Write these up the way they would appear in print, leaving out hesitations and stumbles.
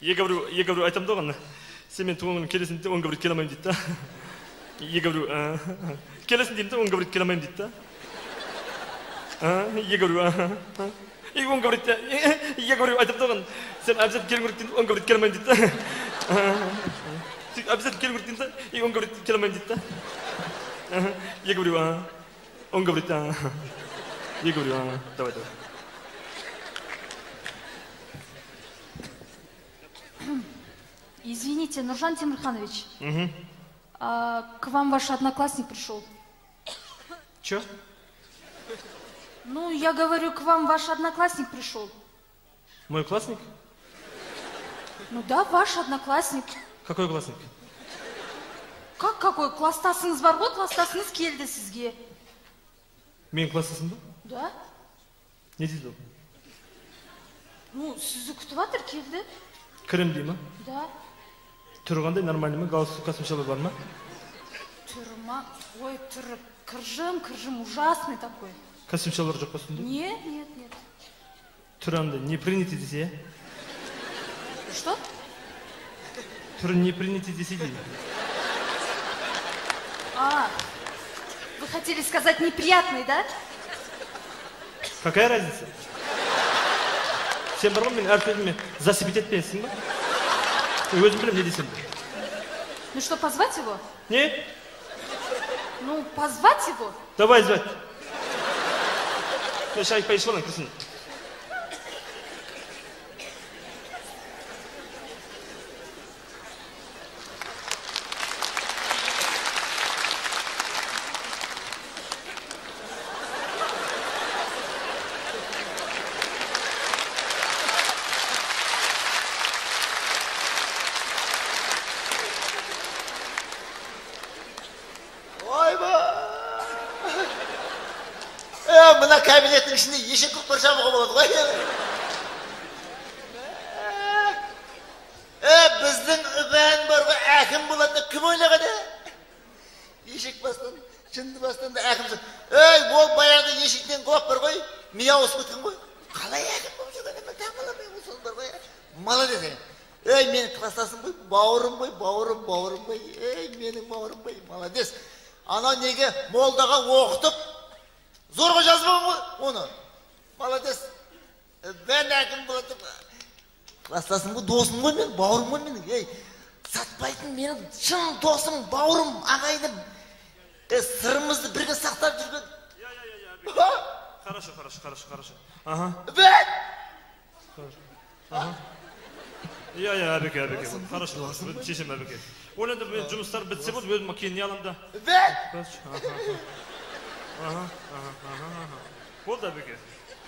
Егавру айтам доған, сен мен туыңын келесінде 10 гаврит келемайым дейді. Егавру, келесінде 10 гаврит келемайым дейді. Егавру, айтам доған, сен әбзет келіңгіріктен 10 гаврит келемайым дейді. Әбзет келіңгіріктен 10 гаврит келемайым дейді. Егавру, 10 гаврит, Егавру, давай, давай. Извините, Нуржан Тимурханович, к вам ваш одноклассник пришел. Че? Ну, я говорю, к вам ваш одноклассник пришел. Мой классник? Ну да, ваш одноклассник. Какой классник? Как какой? Кластасыңыз бар ғой, кластасыңыз келді сізге. Менің кластасым ба? Да. Не дейді? Ну, сізді күтіп атыр келді. Кірім дей ма? Да. Тұрғандай нормальный ма? Галстук космичалы бар ма? Түрма? Ой, түрі кіржім, ужасный такой. Космичалар жоқ қосынды? Нет, нет, нет. Түрімді не принято десе? Что? Түрі не принято десе дейді. А, вы хотели сказать неприятный, да? Какая разница? Сен барған мен әртөзіме засып етпейсің ба? Өзім білем, не десем? Ну что, позвать его? Нет. Ну, позвать его? Давай звать. Я сейчас поешь вон, красный. Ешек көп бір жамыға болады ғой. Біздің Ұбан бар ғой, әкім болады деп кім ойлаған? Ешек бастан, жынды бастан да әкім жоқ. Ол баяғыда ешектен қуап бар ғой, мия ауысып кеткен ғой. Қалай әкім болып жүрген екен, таңғаламын мен соны бар ғой. Молодец екен. Менің кластасым ғой, бауырым ғой. Менің бауырым ғой, молодец. Анау неге молдаға оқытып, Zorba yazmam mı? Onu. Malates. Ben hakim buldum. Klastasım bu dostum var benim, bağırım var benim. Hey, satmayın benim. Çın dostum, bağırım, ağaydım. Sırrımızı birine saklar durgun. Ya. Karışık. Aha. Ben. Aha. Ya abi. Karışık. Çeşim abi. Öyle de ben cümüsler bitse bu, böyle makineye alam da. Ben. Aha. Bol da beke.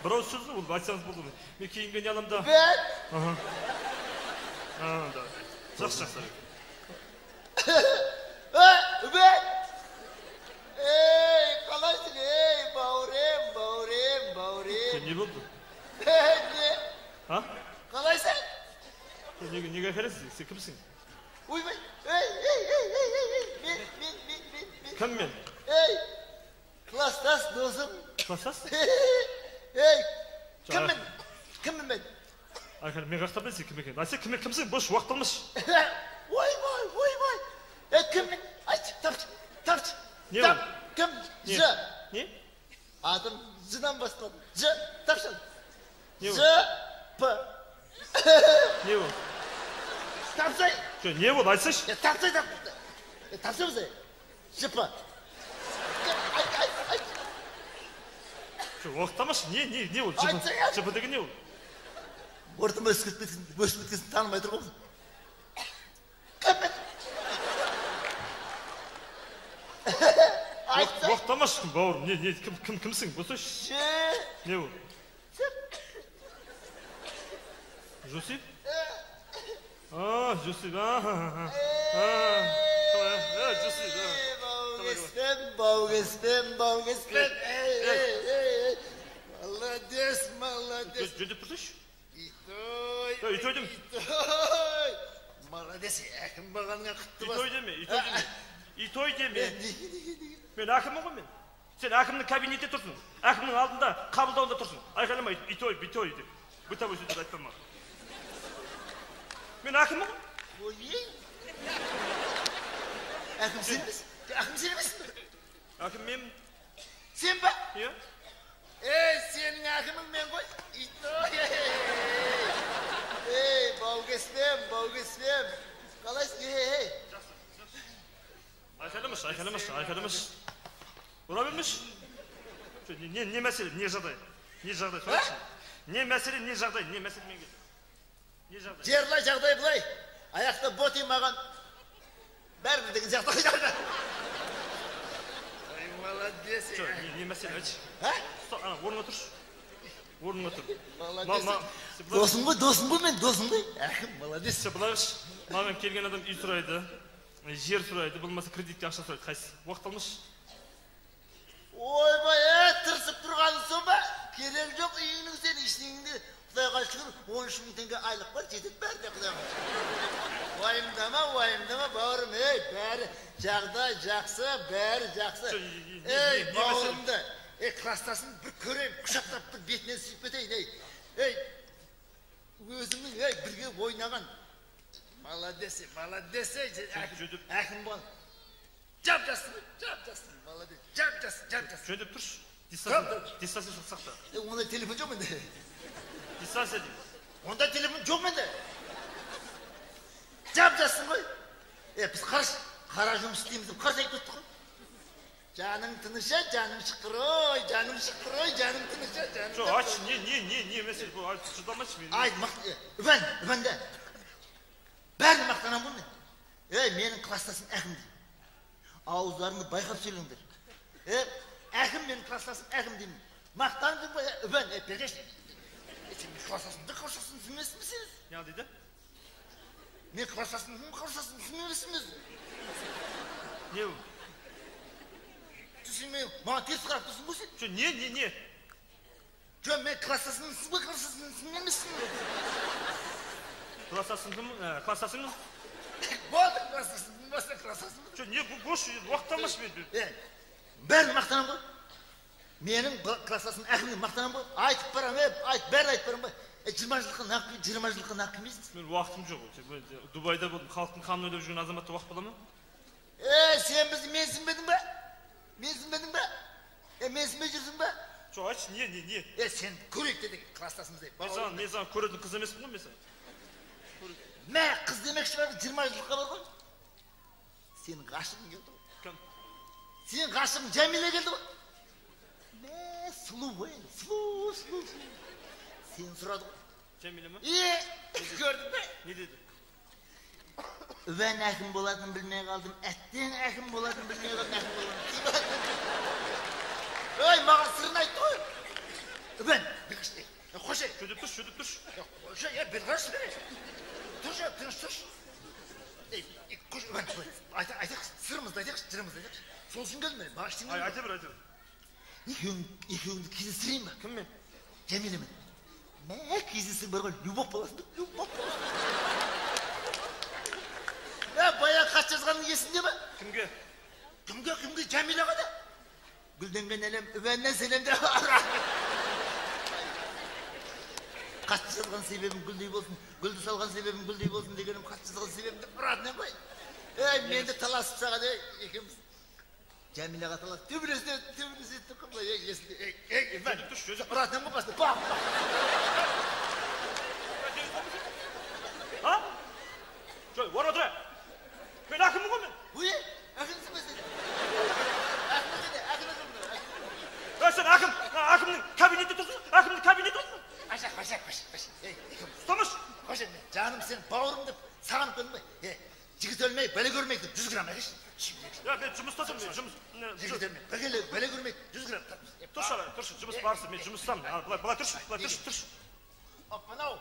Bravo sözlü bul, açsanız buldum. Meki ingen yanımda. Ben. Aha. Saksak sarı. Ben. Ey, kalaysın ey, bağırayım. Sen ne buldun? Ne? Ha? Kalaysın. Ne gayretsiz, sen kimsin? Uy ben. Ey. Ben. Kim ben? Ey. Klastas dostum. Klastas? Kimim ben? Arkadaşlar ben kaçta bilsin kim ekim. Ayşe kimsin? Boş vakit almış. Vay. Kim? Ay tapçı. Ne var? Kim? Zı. Ne? Adım Zı'dan başladım. Zı tapçı. Zı. P. Ne var? Tapçı. Ne var Ayşe? Tapçı mı zı? Zı P. Оқтамашы, не ол? Жападегі не ол? Ордыма өсіп өткесін танымай тұр қоқын. Көппен! Оқтамашы, бауырым, кімсің? Босойшы? Не ол? Жосип? Жосип. Баугеспен. Молодец. Жөндеп тұрсайшы? Итой. Молодец, әкім бағанға құтты бас. Итой деме. Мен әкімім ғой мен. Сен әкімнің кабинетте тұрсын. Әкімнің алдында, қабылдауында тұрсын. Айқайлама, итой, битой деп. Бұта бөсетті айтпамаға. Мен ақымын ғой. Ой, ақым сен бісің? Ақым сен бісің? Ақым мен. Сен ба? Иә. Сенің ақымың мен ғой. Ей, баугестем. Қалайсың? Айқайлымыш. Бұра білміш. Не мәселе, не жағдай? Не жағдай, сұрайшы. Не мәселе, мен кеттім. Жерлай жағдай бұлай, аяқты бот емаған, бәрбір деген жағдай жағдай. Ой, молодец. Не мәселе, әйтші. Орныңа тұршы. Молодец. Досым ғой мен. Молодец. Бұлайғыш, мамем келген адам үй сұрайды, жер сұрайды, болмаса кредитке ақша сұрайды. Қайсы, уақытталмыш. Ойбай, тырсып тұрғаның соң ба? Керең жоқ, үйінің сен ішініңді. Құдай қашығын, 13.000 теңге айлық бар, жетіп бәрі де құдай қашығын. Уайымдама, бауырым, бәрі жағдай жақсы, бауырымды, кластасын бір көрейм, құшақтап бір бетінен сүйіп бетейін. Өзімнің бірге ойнаған. Молодесе, әкім бол. Жап-жасын. Жөндеп тұршы, дистанция жоқ сақта. Онда телефон жоқ менде. Дистанция дейм. Онда телефон жоқ менде. Жап-жасын ғой. Біз қара жұмыс деймізді, қарсы айтып өттіқ. Жаның тыныша, жаным шықыр ой. Жоқ, айтшы, не мәселе бұл, айтшы, жұдамайшы мені. Айт, Ұбанда, бәрін мақтанам бұл мен. Менің кластасын әкімдейм. Ауыздарыңды байқап сөйлеңдер. Әкім менің кластасын әкім деймін. Мақтаныңдың бай, Ұбан, бергеш. Сен мен кластасынды қоршасын түсінмесін бісіңіз? Не дейді? Мен кластасынды қоршасын түсінмесін бісіңіз? Не бұл? Түсінмейім, маған терс қарап тұрсын бұл сен? Жөн, не? Жөн, мен кластасынды сіз бай қоршасын түсінмесін бісіңіз? Кластасынды? Болды кластасынды. Басына қырасасын ба? Жо, не бош, уақытталмаш мен. Бәрін мақтанам ғой. Менің қырасасын әкімден мақтанам ғой. Айтып барам, бәрін айтып барам ғой. 20 жылқы нақымейсіз? Мен уақытым жоқ ғой. Дубайда болдым, халықтың қанын өйдеп жүрген азаматты уақыт бола ма? Сен бізді менсінбедің ба? Менсінбе жүрсің ба? Жо, айтшы, не? Сен көрек дедік қырасасымыздай. Мен саған көретін қыз емеспін ғой мен саған? Сенің ғашығың келді ғой. Кім? Сенің ғашығың Жәмиле келді ғой. Сұлу. Сен сұрады ғой. Жәмиле ма? Көрді бе? Не деді? Ұбан әкім болатын білмей қалдым, әттен әкім болатын білмей қалдым, Ой, маған сырын айтты ғой. Ұбан, бекіште. Қош ай. Шөдіп тұрш. Қош ай, бекіш бере. Тұрш. Айтақшы, сырымызды айтақшы. Сол үшін көлді мәрі, бағаштың көлді. Айта бір. Екеуіңді кездестірейін ба? Кім мен? Жәмиле мен. Мәк кездестір бар ғой, любов баласында. Баян қат жазғаның есінде ба? Кімге? Жәмиле қада? Гүлденген әлем, Ұбаннан сәлемді ара. Қатты жазған себебім гүлдей болсын, гүлді салған себебім гүлдей болсын дегенім қатты жазған себебімді бұрадынан бай. Менді таласып саған, екеміз Жәмилеға таласып, төбіресі еттіп қымда, есінде, бұрадынан бұқасында, ба! Жой, орға тұрай! Мен ақымын ғой мен! Ой, ақымсың бай сәді! Ақымның кабинетті тұрсын! Қашақ. Ұстамыш. Қашақ, жаным сен бауырым деп, саған көнбей, жігіт өлмей, бәлі көрмейді, 100 грамм әкешін. Мен жұмыстасым, жігіт өлмей, бәлі көрмейді, 100 грамм. Тұршы, жұмыс барысы, мен жұмыстам. Бұлай, тұршы. Оппанау.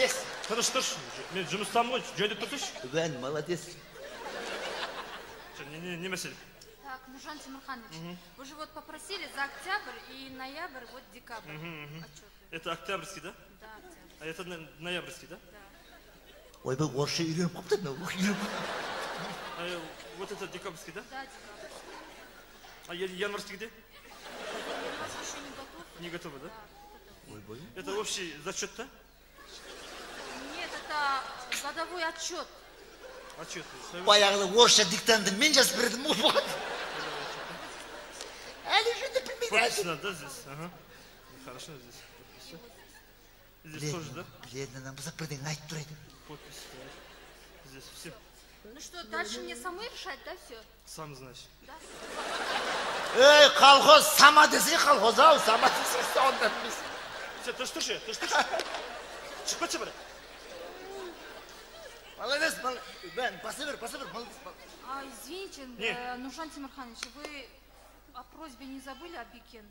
Дес. Тұрыш, мен жұмыстам ғой, жөйдіп тұрсыш? Ұбан, молодец. Не мәселе? Так, Нұржан Тимурханович, вы же вот попросили за октябрь и ноябрь, вот декабрь. Это октябрьский, да? Да, октябрь. А это ноябрьский, да? Да. Ой, бұл орша үйреніп қоптады, Вот это декабрьский, да? Да, декабрьский. А январский где? Январский еще не готов. Не готовы, да? Да, не готовы. Это общий зачет, да? Нет, это годовой отчет. Отчет. Баяғыда орысша диктантын мен жазып бердім ғой бұған. Әлі жүрді білмейді. Подписано, да, здесь? Ага. Хорошо, здесь. Здесь тоже, да? Бледно, нам бұзап бірден айтып тұрайды. Подпись. Здесь все. Ну что, дальше мне самой решать, да, все? Сам, значит. Да? Эй, колхоз, сама десе, колхоз, ау, сама десе, сонда біз. Все, ты что же? Шықпатшы бәрі. Молодец, молодец. Бәрін, пасы бер, молодец. А, извините, Нуржан Тимурханович, вы о просьбе не забыли Абекен?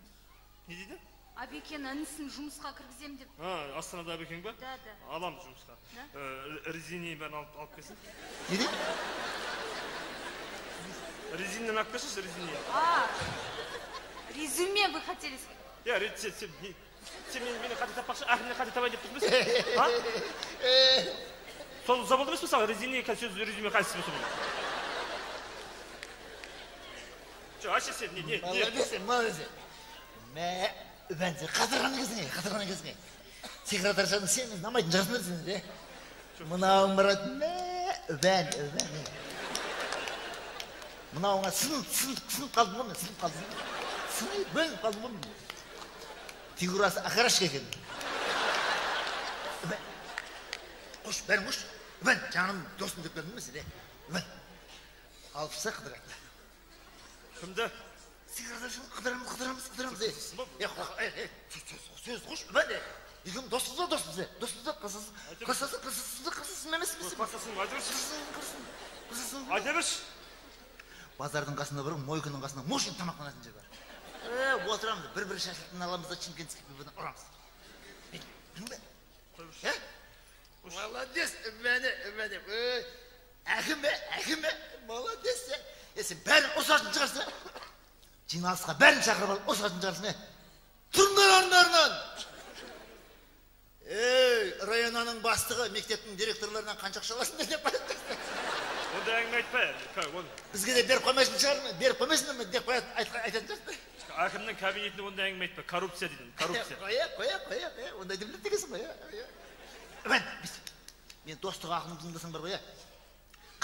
Не дейді? Абекен, інісін жұмысқа кіргізем деп. Астанада Абекен бе? Да. Алам жұмысқа. Резиней бәрін алып кесін. Неді? Резинен алып кесіз, резиней. Резюме вы хотели сказать? Сен мені қаты таппақшы, ақырына қаты табай деп тұрмыз. Сол забылды біз мысалы, резиней сөз резюме қайсыз біз тұрмыз. Ашы сен, не? Молодец. Мә... Үбәнде, қатырғаны кезіне. Секретаршаның сен, намайтын жарысында сені, де? Мұнауың барады, мә... Үбән. Мұнауыңа сынып қалдым ғой мен. Сынып бөліп қалдым ғой мен. Фигурасы ақарашқа екен. Үбән, бәрін қош. Үбән, жаным досым деп бердім мен, де? Үбән, алпыса қыдырады. Кімді? Секретаршаны қыдырамыз, сөз құш, бәне, егім досымызда, қасасын мәмесіміз. Қасасын, айдабыш. Базардың қасында бір, мойкының қасында мошын тамақтанатын жер бар. Отырамыз, бір-бір шашылтын аламызда Чимкенскіп бөбіні ұрамыз. Бәне, молодец, бәне, әкіме, молодец, сен бәрін ұсашын шығарсын. Жиналысқа бәрін шақырып алып, осы қатын жарысыне. Тұрындар арындарынан! Ей, районаның бастығы, мектептің директорларынан қаншақ шаласын деп баяттырсын. Онда әңгім айтпай, бізге де беріп қоймайсын шығарына, беріп қоймайсын ме, деп айтатын жарысына. Ақымның кабинетінде онда әңгім айтпай, коррупция дейтін, коррупция. Қоя, онда демлет дегесін, қоя. Мен, достығы ақылың тыңдасын бар, қоя.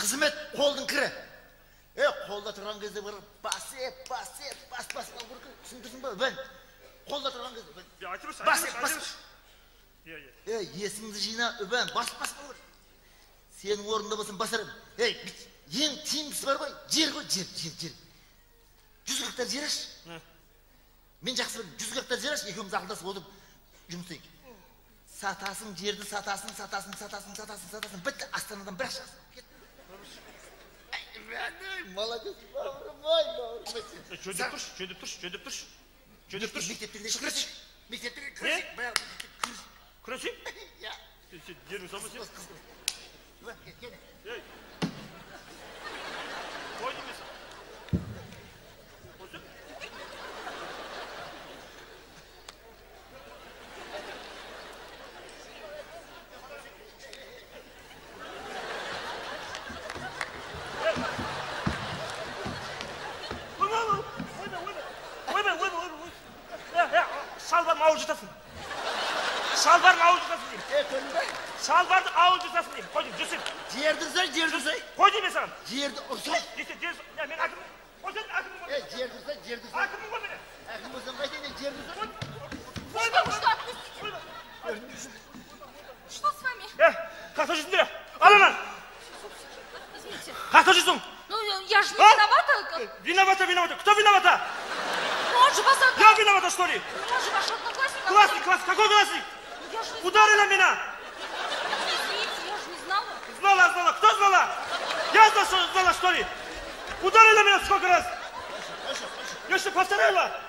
Қызмет қолдың кірі. Қолда тұрған кезде бір бас еп, түсіндірсің ба? Бән, қолда тұрған кезде, бән, бас еп. Есіңді жина, бән, бас бауыр. Сенің орында болсын, басарым. Ең тиімдісі бар ғой, жер. 100 гектар жер аш. Мен жақсы білдім, 100 гектар жер аш, екеуміз ақылдасып отырып жұмыстайық. Сатасың жерді, сатасың, бітті Астанадан бірақ шағасың. Молодец, бауырым. Жөдіп тұрш. Мектептен де шықырсық. Күресің? Я. Сен жерің сама сен? Қыз. Ей. Қой демесің. Қойсың? Шалбарын ауыз жасасын дейм. Қой дейм, жүрсен. Жерді ұрсай. Қой дейм мен саған. Жерді ұрсай. Десе, мен ақымын. Қойсен, ақымын қой. Жерді ұрсай. Ақымын қой мені. Ақым болсам қайтайын, жерді ұрсай. Қойсен. Что с вами? Қақта жүрсін дере. Аламан. Извините. Қақта жүрсің. Ну, я же не виновата. Виновата. Кто виновата? Он же вас одна. Я виновата, что ли? Он же ваш одноклассник. Классник. Какой классник? Ударила меня! Извините, я же не знала. Знала. Кто знала? Я знала, что ли? Ударила меня сколько раз? Я что, повторила?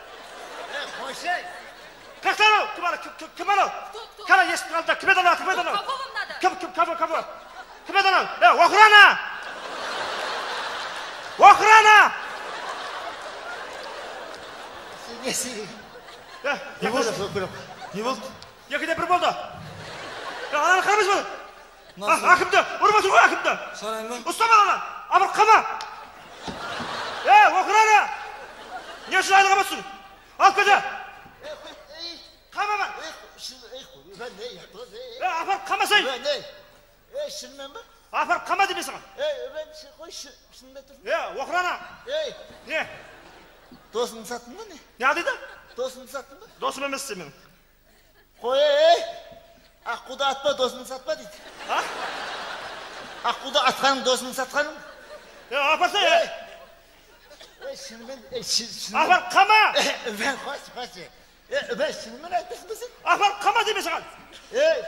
Кахтаров, Кимаров. Кара, есть правда, Кимедонов. Кого вам надо? Кого? Кимедонов. Охрана! Не волк. Я кеде бір болды. Ананы қарамыз болды. Ақымды, ұрмасын ғой ақымды. Ұстамал анан. абырқама! Оқырана! Не үшін айналғамасың? Алып көзі! Қамаман! Апарып қамасайын! Шынмен ба? Апарып қама демесің? Оқырана! Не? Досыңды саттың ба не? Не адайды? Досыңды саттың ба? Досым емес сен менің. Қой, аққуды атпа, досыңды сатпа дейді. Аққуды атқаның, досыңды сатқаның. Апарса, апар қама! Шынымен айтпасын бесін? Апар қама демесің ған!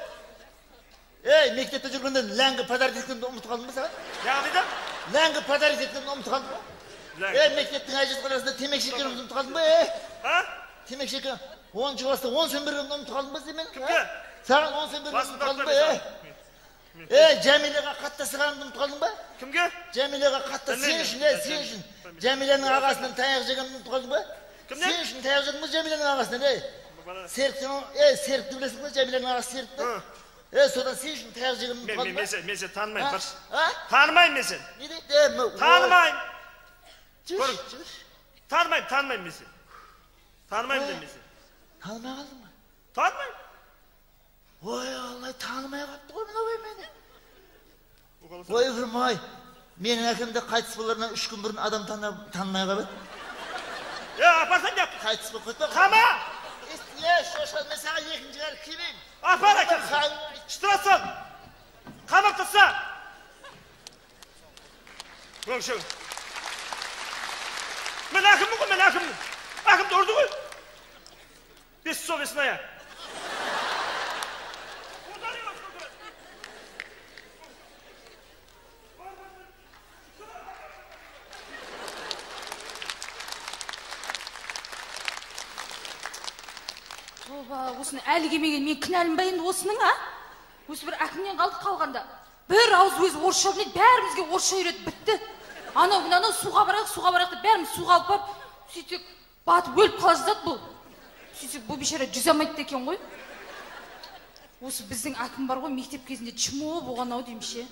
Мектепте жүргенде ләңгі подарит еткенді ұмытып қалдың ба саған? Не қадайды? Ләңгі подарит еткенді ұмытып қалдың ба? Мектептің әжет қаласында темек шекерін ұмытып қалдың ба? Темек шекерін 10 жыласында 10 сөмбергенді ұмытып қалдың ба семен? Саған 10 сөмбергенді ұмытып қалдың ба? Жәмилеға қаттасығанды ұмытып қалдың ба? Кімге? Жәмилеға қаттасы сен үшін, сен үшін. Жәмиленің ағасынан таяқ жегенді ұмытып қалдың ба? Кімде? Сен үшін таяқ жегенді Жәмиленің ағасынан. Серікті білесің ба? Жәмиленің ағасы серікті. Содан сен үшін таяқ жегенді ұмытып қалдың ба? Танымайым мен сен. Танымайым мен сен. Танымай қалдың ба? Танымайым. Ой, Аллай, танымай қалды ғой мен абай мені. Ой, ғырмай, менің әкімді қайтыс боларынан 3 күн бұрын адам танымай қалады. Апарсан деп. Қайтыс болып кетті. Қама! Шошқан, мен саға екінші қар келейін. Апар әкім. Штырасың. Қамақ тұтса. Өңшің. Мен әкіммін ғой, мен әкіммін. Әкімді ұрды ғой. Бес сол бесін ая. Оба, осыны әлі келмеген мен кінәлім ба енді осының, а? Осы бір әкімнен қалды қалғанда. Бір ауыз өзі орысша біледі, бәрімізге орысша үйретіп бітті. Анау күн анау суға барақты бәріміз суға алып барып, сөйтек батып өліп қала жазады бұл. Сөйтек бұл бешара жүз амайтты екен ғой. Осы біздің әкім бар ғой, мектеп кезінде чымуы болған ау деймше.